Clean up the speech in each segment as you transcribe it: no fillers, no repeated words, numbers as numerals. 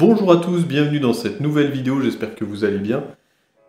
Bonjour à tous, bienvenue dans cette nouvelle vidéo, j'espère que vous allez bien.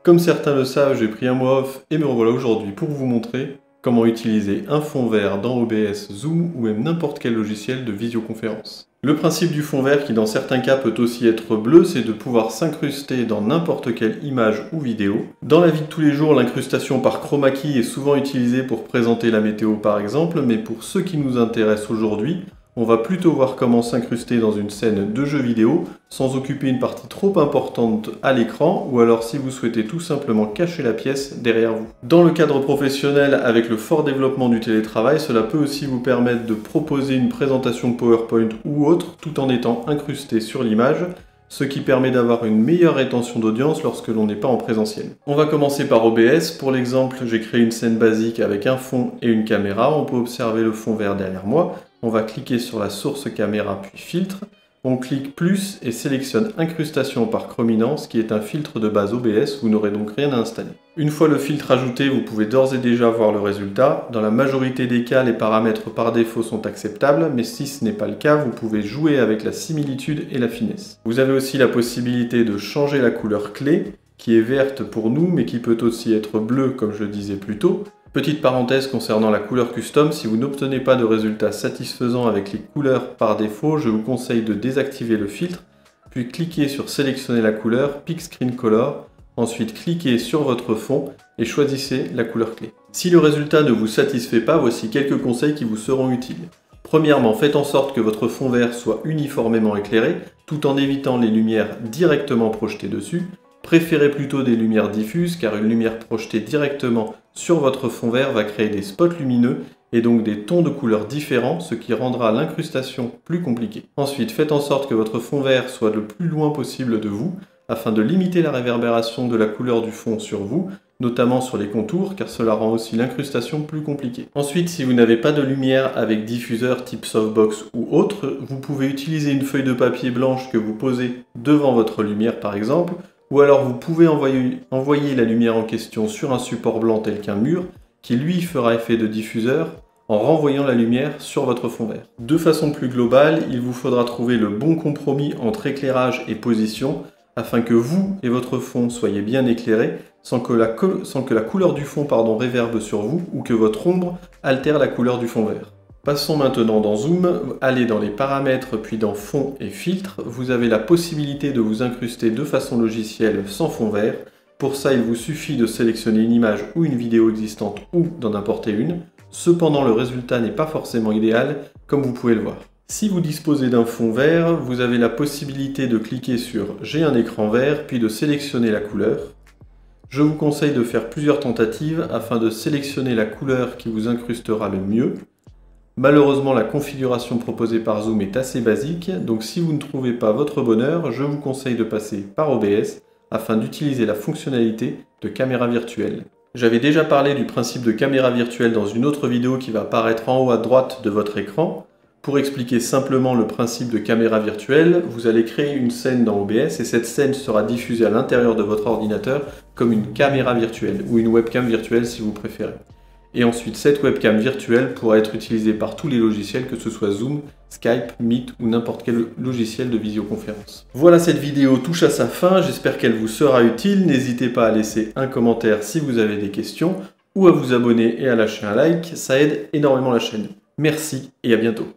Comme certains le savent, j'ai pris un mois off et me revoilà aujourd'hui pour vous montrer comment utiliser un fond vert dans OBS, Zoom ou même n'importe quel logiciel de visioconférence. Le principe du fond vert, qui dans certains cas peut aussi être bleu, c'est de pouvoir s'incruster dans n'importe quelle image ou vidéo. Dans la vie de tous les jours, l'incrustation par chroma key est souvent utilisée pour présenter la météo par exemple, mais pour ce qui nous intéresse aujourd'hui, on va plutôt voir comment s'incruster dans une scène de jeu vidéo sans occuper une partie trop importante à l'écran, ou alors si vous souhaitez tout simplement cacher la pièce derrière vous. Dans le cadre professionnel, avec le fort développement du télétravail, cela peut aussi vous permettre de proposer une présentation PowerPoint ou autre tout en étant incrusté sur l'image, ce qui permet d'avoir une meilleure rétention d'audience lorsque l'on n'est pas en présentiel. On va commencer par OBS. Pour l'exemple, j'ai créé une scène basique avec un fond et une caméra. On peut observer le fond vert derrière moi. On va cliquer sur la source caméra puis filtre. On clique plus et sélectionne incrustation par chrominance, qui est un filtre de base OBS, vous n'aurez donc rien à installer. Une fois le filtre ajouté, vous pouvez d'ores et déjà voir le résultat. Dans la majorité des cas, les paramètres par défaut sont acceptables, mais si ce n'est pas le cas, vous pouvez jouer avec la similitude et la finesse. Vous avez aussi la possibilité de changer la couleur clé, qui est verte pour nous, mais qui peut aussi être bleue comme je le disais plus tôt. Petite parenthèse concernant la couleur custom, si vous n'obtenez pas de résultat satisfaisant avec les couleurs par défaut, je vous conseille de désactiver le filtre, puis cliquez sur sélectionner la couleur, pick screen color, ensuite cliquez sur votre fond et choisissez la couleur clé. Si le résultat ne vous satisfait pas, voici quelques conseils qui vous seront utiles. Premièrement, faites en sorte que votre fond vert soit uniformément éclairé, tout en évitant les lumières directement projetées dessus. Préférez plutôt des lumières diffuses, car une lumière projetée directement sur votre fond vert va créer des spots lumineux et donc des tons de couleurs différents, ce qui rendra l'incrustation plus compliquée. Ensuite, faites en sorte que votre fond vert soit le plus loin possible de vous, afin de limiter la réverbération de la couleur du fond sur vous, notamment sur les contours, car cela rend aussi l'incrustation plus compliquée. Ensuite, si vous n'avez pas de lumière avec diffuseur type softbox ou autre, vous pouvez utiliser une feuille de papier blanche que vous posez devant votre lumière par exemple, ou alors vous pouvez envoyer la lumière en question sur un support blanc tel qu'un mur, qui lui fera effet de diffuseur en renvoyant la lumière sur votre fond vert. De façon plus globale, il vous faudra trouver le bon compromis entre éclairage et position, afin que vous et votre fond soyez bien éclairés, sans que la couleur du fond réverbe sur vous, ou que votre ombre altère la couleur du fond vert. Passons maintenant dans Zoom, allez dans les paramètres puis dans fond et filtre, vous avez la possibilité de vous incruster de façon logicielle sans fond vert. Pour ça, il vous suffit de sélectionner une image ou une vidéo existante ou d'en importer une. Cependant, le résultat n'est pas forcément idéal, comme vous pouvez le voir. Si vous disposez d'un fond vert, vous avez la possibilité de cliquer sur « J'ai un écran vert » puis de sélectionner la couleur. Je vous conseille de faire plusieurs tentatives afin de sélectionner la couleur qui vous incrustera le mieux. Malheureusement, la configuration proposée par Zoom est assez basique, donc si vous ne trouvez pas votre bonheur, je vous conseille de passer par OBS afin d'utiliser la fonctionnalité de caméra virtuelle. J'avais déjà parlé du principe de caméra virtuelle dans une autre vidéo qui va apparaître en haut à droite de votre écran. Pour expliquer simplement le principe de caméra virtuelle, vous allez créer une scène dans OBS et cette scène sera diffusée à l'intérieur de votre ordinateur comme une caméra virtuelle ou une webcam virtuelle si vous préférez. Et ensuite, cette webcam virtuelle pourra être utilisée par tous les logiciels, que ce soit Zoom, Skype, Meet ou n'importe quel logiciel de visioconférence. Voilà, cette vidéo touche à sa fin, j'espère qu'elle vous sera utile. N'hésitez pas à laisser un commentaire si vous avez des questions, ou à vous abonner et à lâcher un like, ça aide énormément la chaîne. Merci et à bientôt.